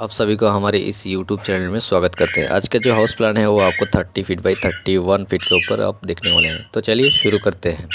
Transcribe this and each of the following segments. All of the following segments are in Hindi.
आप सभी को हमारे इस YouTube चैनल में स्वागत करते हैं। आज का जो हाउस प्लान है वो आपको 30 फीट बाई 31 फीट के ऊपर आप देखने वाले हैं। तो चलिए शुरू करते हैं।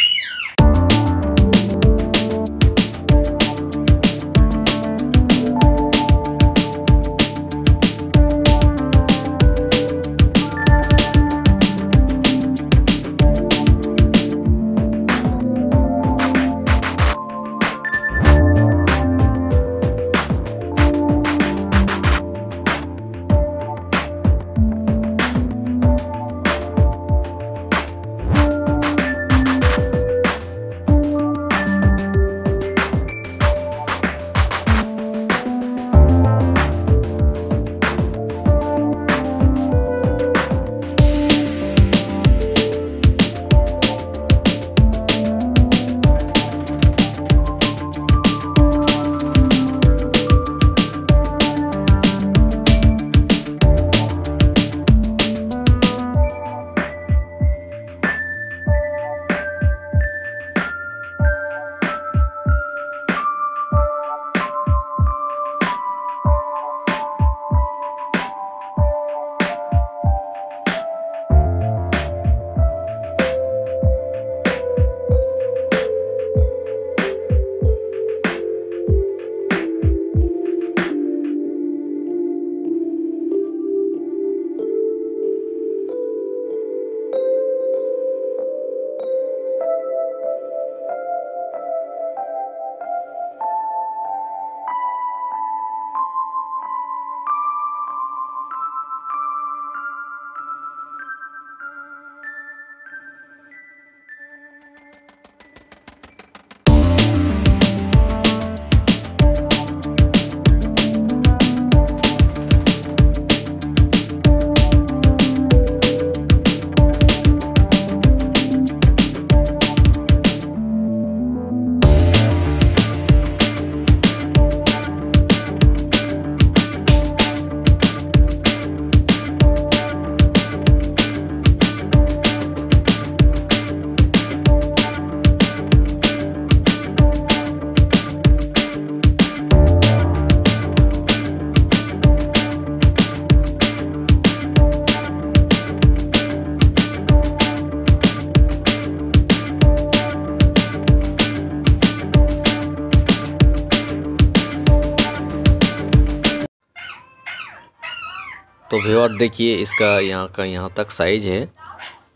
तो व्यूअर देखिए इसका यहाँ तक साइज है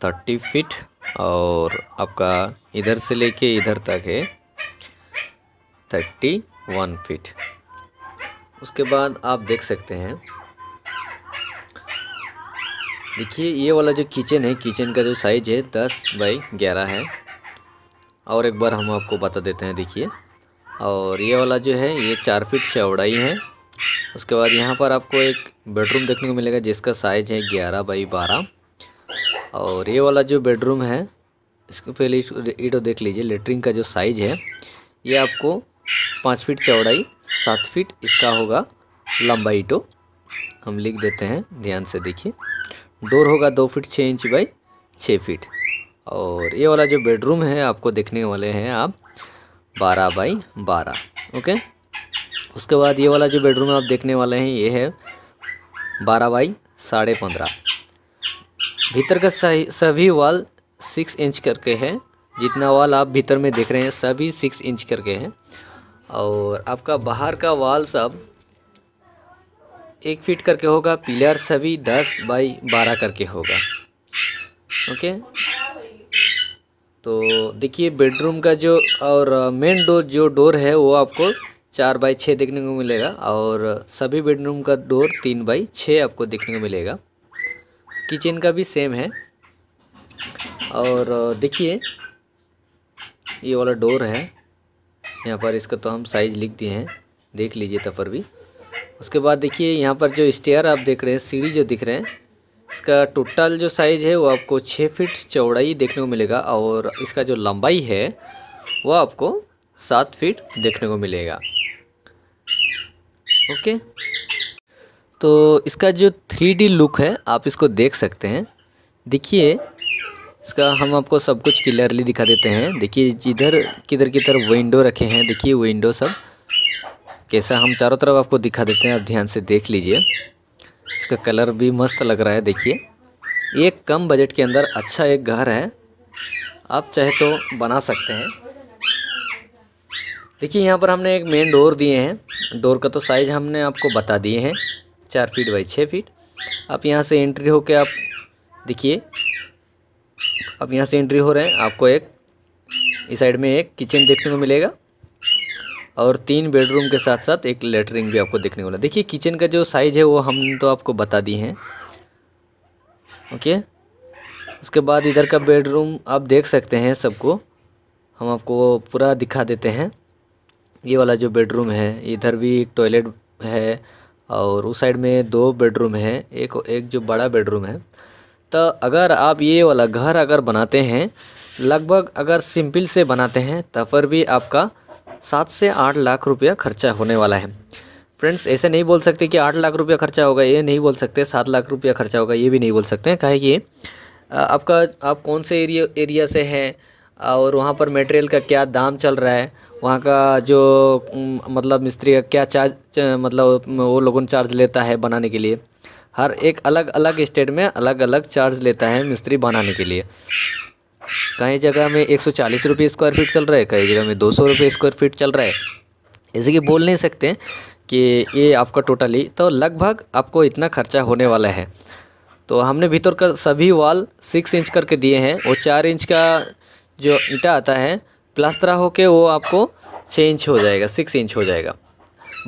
30 फीट और आपका इधर से लेके इधर तक है 31 फीट। उसके बाद आप देख सकते हैं, देखिए ये वाला जो किचन है, किचन का जो साइज है 10 बाई 11 है। और एक बार हम आपको बता देते हैं, देखिए। और ये वाला जो है ये 4 फीट चौड़ाई है। उसके बाद यहाँ पर आपको एक बेडरूम देखने को मिलेगा जिसका साइज है 11 बाई 12। और ये वाला जो बेडरूम है, इसको पहले ईटो देख लीजिए। लेटरिन का जो साइज है ये आपको 5 फीट चौड़ाई 7 फीट इसका होगा। लंबा ईटो हम लिख देते हैं, ध्यान से देखिए। डोर होगा 2 फीट 6 इंच बाई 6 फीट। और ये वाला जो बेडरूम है आपको देखने वाले हैं आप 12 बाई 12, ओके। उसके बाद ये वाला जो बेडरूम आप देखने वाले हैं ये है 12 बाई 15.5। भीतर का सभी वॉल 6 इंच करके हैं। जितना वॉल आप भीतर में देख रहे हैं सभी 6 इंच करके हैं। और आपका बाहर का वॉल सब 1 फीट करके होगा। पिलर सभी 10 बाई 12 करके होगा, ओके। तो देखिए बेडरूम का जो और मेन डोर जो डोर है वो आपको 4 बाई 6 देखने को मिलेगा। और सभी बेडरूम का डोर 3 बाई 6 आपको देखने को मिलेगा। किचन का भी सेम है। और देखिए ये वाला डोर है यहाँ पर, इसका तो हम साइज लिख दिए हैं, देख लीजिए तब पर भी। उसके बाद देखिए यहाँ पर जो स्टेयर आप देख रहे हैं, सीढ़ी जो दिख रहे हैं, इसका टोटल जो साइज है वो आपको 6 फीट चौड़ाई देखने को मिलेगा। और इसका जो लंबाई है वो आपको 7 फीट देखने को मिलेगा, ओके। तो इसका जो 3D लुक है आप इसको देख सकते हैं। देखिए इसका हम आपको सब कुछ क्लियरली दिखा देते हैं। देखिए जिधर किधर विंडो रखे हैं, देखिए विंडो सब कैसा हम चारों तरफ आपको दिखा देते हैं, आप ध्यान से देख लीजिए। इसका कलर भी मस्त लग रहा है, देखिए। ये कम बजट के अंदर अच्छा एक घर है, आप चाहे तो बना सकते हैं। देखिए यहाँ पर हमने एक मेन डोर दिए हैं। डोर का तो साइज़ हमने आपको बता दिए हैं, 4 फीट बाई 6 फीट। आप यहाँ से एंट्री होके आप देखिए, अब यहाँ से एंट्री हो रहे हैं, आपको एक इस साइड में एक किचन देखने को मिलेगा और 3 बेडरूम के साथ साथ एक लेटरिन भी आपको देखने को मिला। देखिए किचन का जो साइज़ है वो हमने तो आपको बता दी हैं, ओके। उसके बाद इधर का बेडरूम आप देख सकते हैं, सबको हम आपको पूरा दिखा देते हैं। ये वाला जो बेडरूम है, इधर भी एक टॉयलेट है और उस साइड में 2 बेडरूम है, एक जो बड़ा बेडरूम है। तो अगर आप ये वाला घर अगर बनाते हैं, लगभग अगर सिंपल से बनाते हैं तो पर भी आपका 7 से 8 लाख रुपया खर्चा होने वाला है। फ्रेंड्स ऐसे नहीं बोल सकते कि 8 लाख रुपया खर्चा होगा, ये नहीं बोल सकते। 7 लाख रुपया खर्चा होगा ये भी नहीं बोल सकते। काहे कि आपका आप कौन से एरिया से हैं और वहाँ पर मटेरियल का क्या दाम चल रहा है, वहाँ का जो मतलब मिस्त्री का क्या चार्ज मतलब वो लोगों चार्ज लेता है बनाने के लिए। हर एक अलग अलग स्टेट में अलग अलग चार्ज लेता है मिस्त्री बनाने के लिए। कई जगह में 140 रुपये स्क्वायर फीट चल रहा है, कई जगह में 200 रुपये स्क्वायर फीट चल रहा है। ऐसे कि बोल नहीं सकते कि ये आपका टोटली तो लगभग आपको इतना खर्चा होने वाला है। तो हमने भीतर का सभी वॉल 6 इंच करके दिए हैं, और 4 इंच का जो ईंटा आता है प्लास्टरा होके वो आपको 6 इंच हो जाएगा, 6 इंच हो जाएगा।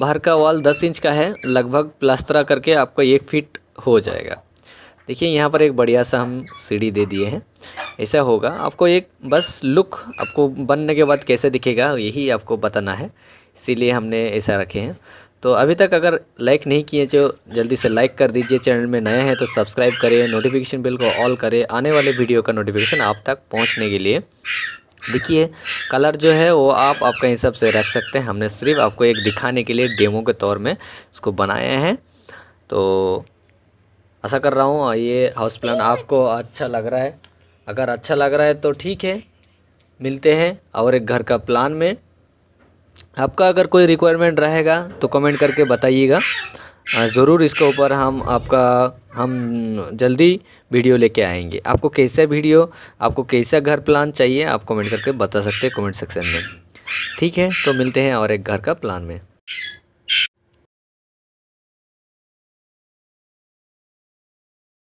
बाहर का वॉल 10 इंच का है, लगभग प्लास्टरा करके आपको 1 फीट हो जाएगा। देखिए यहाँ पर एक बढ़िया सा हम सीढ़ी दे दिए हैं। ऐसा होगा आपको एक बस लुक आपको बनने के बाद कैसे दिखेगा यही आपको बताना है, इसीलिए हमने ऐसा रखे हैं। तो अभी तक अगर लाइक नहीं किए तो जल्दी से लाइक कर दीजिए, चैनल में नया है तो सब्सक्राइब करें, नोटिफिकेशन बेल को ऑल करें आने वाले वीडियो का नोटिफिकेशन आप तक पहुँचने के लिए। देखिए कलर जो है वो आप आपके हिसाब से रख सकते हैं, हमने सिर्फ आपको एक दिखाने के लिए डेमो के तौर में इसको बनाया है। तो आशा कर रहा हूँ ये हाउस प्लान आपको अच्छा लग रहा है। अगर अच्छा लग रहा है तो ठीक है, मिलते हैं और एक घर का प्लान में। आपका अगर कोई रिक्वायरमेंट रहेगा तो कमेंट करके बताइएगा ज़रूर, इसके ऊपर हम जल्दी वीडियो लेके आएंगे। आपको कैसा वीडियो, आपको कैसा घर प्लान चाहिए आप कमेंट करके बता सकते हैं कमेंट सेक्शन में, ठीक है। तो मिलते हैं और एक घर का प्लान में।